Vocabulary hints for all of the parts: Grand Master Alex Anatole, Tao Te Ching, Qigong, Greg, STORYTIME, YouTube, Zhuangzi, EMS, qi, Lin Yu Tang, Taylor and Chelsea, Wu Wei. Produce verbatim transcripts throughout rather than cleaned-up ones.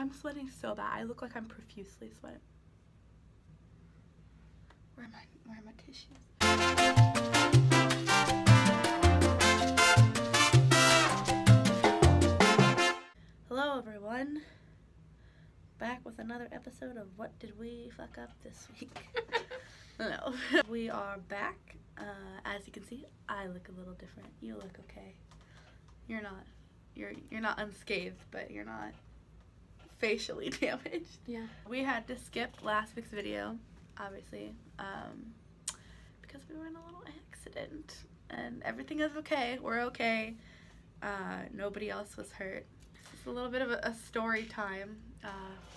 I'm sweating so bad. I look like I'm profusely sweating. Where am I? Where are my tissues? Hello, everyone. Back with another episode of What Did We Fuck Up This Week? No. We are back. Uh, as you can see, I look a little different. You look okay. You're not. You're you're not unscathed, but you're not facially damaged. Yeah. We had to skip last week's video, obviously, um, because we were in a little accident, and everything is okay. We're okay. Uh, nobody else was hurt. It's a little bit of a, a story time,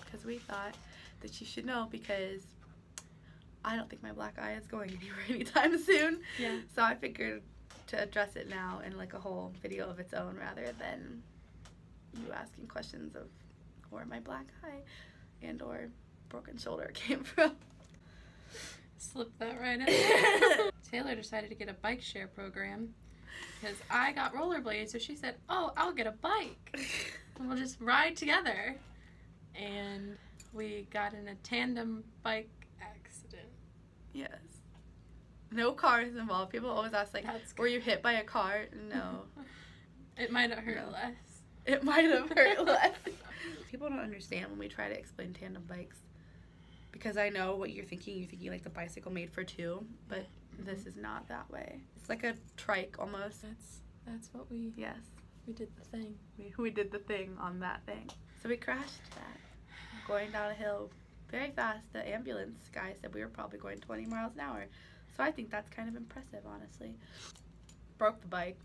because uh, we thought that you should know, because I don't think my black eye is going anywhere anytime soon. Yeah. So I figured to address it now in like a whole video of its own, rather than you asking questions of where my black eye and or broken shoulder came from. Slip that right in. Taylor decided to get a bike share program because I got rollerblades, so she said, oh, I'll get a bike and we'll just ride together. And we got in a tandem bike accident. Yes. No cars involved. People always ask, like, were you hit by a car? No. It might have hurt no. less. It might have hurt less. People don't understand when we try to explain tandem bikes, because I know what you're thinking. You're thinking, like, the bicycle made for two, but mm-hmm. This is not that way. It's like a trike almost. That's that's what we... Yes. We did the thing. We, we did the thing on that thing. So we crashed that. Going down a hill very fast. The ambulance guy said we were probably going twenty miles an hour. So I think that's kind of impressive, honestly. Broke the bike.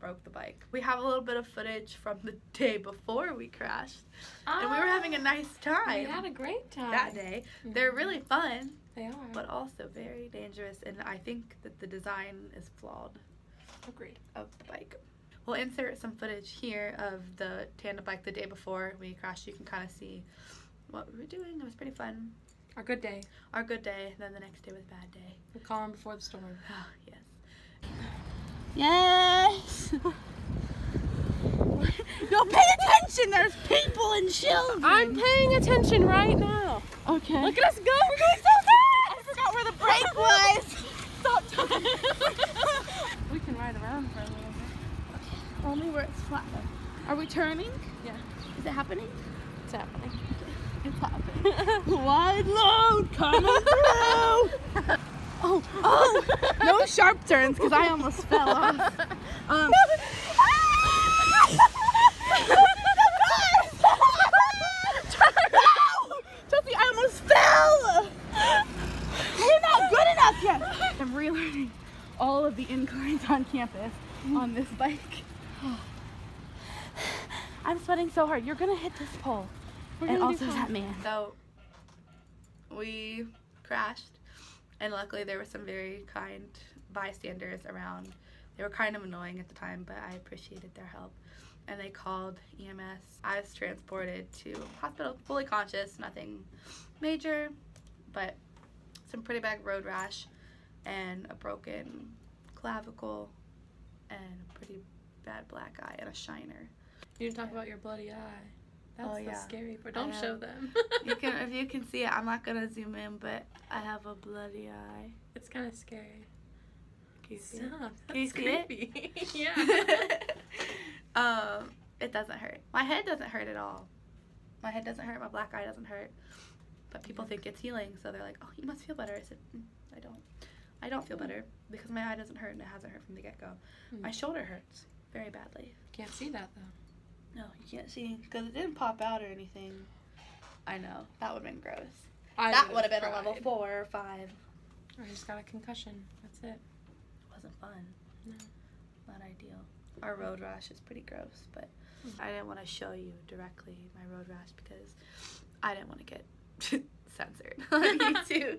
Broke the bike. We have a little bit of footage from the day before we crashed. Ah, and we were having a nice time. We had a great time. That day. Mm-hmm. They're really fun. They are. But also very dangerous. And I think that the design is flawed. Agreed. Of the bike. We'll insert some footage here of the tandem bike the day before we crashed. You can kind of see what we were doing. It was pretty fun. Our good day. Our good day, and then the next day was a bad day. The calm before the storm. Oh, yes. Yes! No, pay attention! There's people and children! I'm paying attention right now. Okay. Look at us go! We're going so fast! I forgot where the brake was! Stop talking! We can ride around for a little bit. Okay. Only where it's flat. Are we turning? Yeah. Is it happening? It's happening. It's happening. Wide load coming through! Oh, oh! No sharp turns, because I almost fell off. Um. Chelsea, I almost fell! You're not good enough yet! I'm relearning all of the inclines on campus on this bike. I'm sweating so hard. You're going to hit this pole. We're and also that man. So, we crashed, and luckily there were some very kind bystanders around. They were kind of annoying at the time, but I appreciated their help. And they called E M S. I was transported to hospital, fully conscious, nothing major, but some pretty bad road rash and a broken clavicle and a pretty bad black eye and a shiner. You didn't talk about your bloody eye. That's oh, the yeah. scary part. Don't show them. You can, if you can see it, I'm not gonna zoom in, but I have a bloody eye. It's kind of scary. Can you see Stop. It? Can you see creepy. It? Yeah. um, it doesn't hurt. My head doesn't hurt at all. My head doesn't hurt. My black eye doesn't hurt. But people think it's healing, so they're like, "Oh, you must feel better." I said, mm, "I don't. I don't feel better because my eye doesn't hurt and it hasn't hurt from the get-go. Mm. My shoulder hurts very badly. Can't see that though." No, you can't see, because it didn't pop out or anything. I know. That would have been gross. I that would have been a level four or five. I just got a concussion. That's it. It wasn't fun. No. Not ideal. Our road rash is pretty gross, but mm-hmm. I didn't want to show you directly my road rash because I didn't want to get censored on YouTube.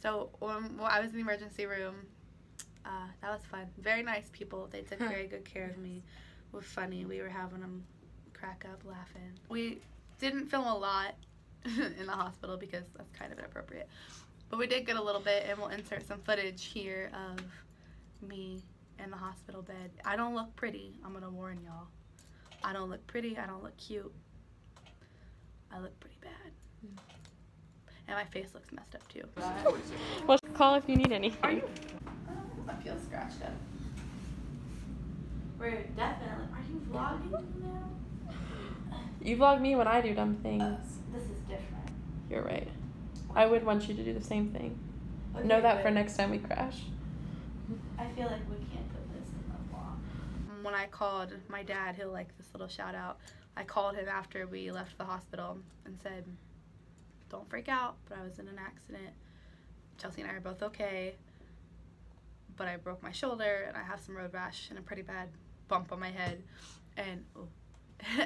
So when well, I was in the emergency room, uh, that was fun. Very nice people. They took very good care yes. of me. It was funny. We were having them crack up laughing. We didn't film a lot in the hospital because that's kind of inappropriate, but we did get a little bit, and we'll insert some footage here of me in the hospital bed. I don't look pretty. I'm gonna warn y'all. I don't look pretty. I don't look cute. I look pretty bad. Mm. And my face looks messed up too. Well, call if you need anything. Are you? Uh, I feel scratched up. We're definitely. Are you vlogging now? You vlog me when I do dumb things. Uh, this is different. You're right. I would want you to do the same thing. Okay, know that for next time we crash. I feel like we can't put this in the vlog. When I called my dad, he'll like this little shout out. I called him after we left the hospital and said, don't freak out, but I was in an accident. Chelsea and I are both okay, but I broke my shoulder and I have some road rash and a pretty bad bump on my head. And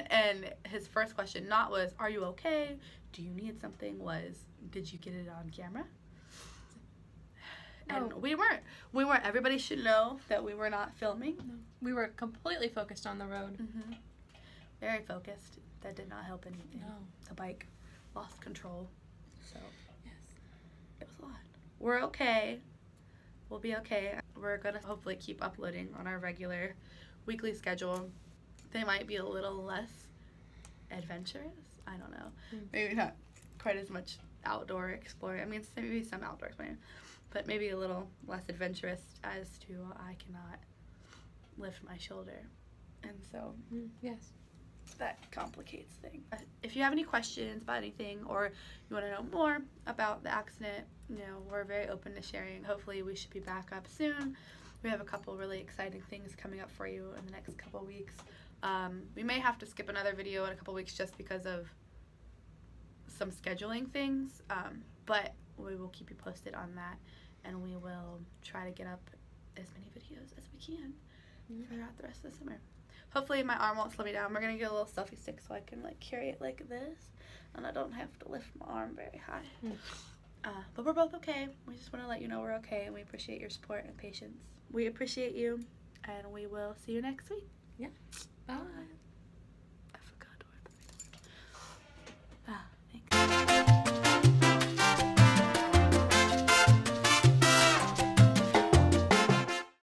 and his first question not was, are you okay? Do you need something? Was, did you get it on camera? No. And we weren't. We weren't. Everybody should know that we were not filming. No. We were completely focused on the road. Mm-hmm. Very focused. That did not help anything. No. The bike lost control. So, yes. It was a lot. We're okay. We'll be okay. We're going to hopefully keep uploading on our regular weekly schedule. They might be a little less adventurous. I don't know. Mm-hmm. Maybe not quite as much outdoor exploring. I mean, maybe some outdoor exploring, but maybe a little less adventurous as to I cannot lift my shoulder. And so, mm-hmm. Yes. That complicates things. If you have any questions about anything or you want to know more about the accident, you know, we're very open to sharing. Hopefully we should be back up soon. We have a couple really exciting things coming up for you in the next couple weeks. Um, we may have to skip another video in a couple weeks just because of some scheduling things, um, but we will keep you posted on that, and we will try to get up as many videos as we can mm-hmm. throughout the rest of the summer. Hopefully my arm won't slow me down. We're going to get a little selfie stick so I can like carry it like this and I don't have to lift my arm very high. Mm. Uh, but we're both okay. We just want to let you know we're okay and we appreciate your support and patience. We appreciate you and we will see you next week. Yeah.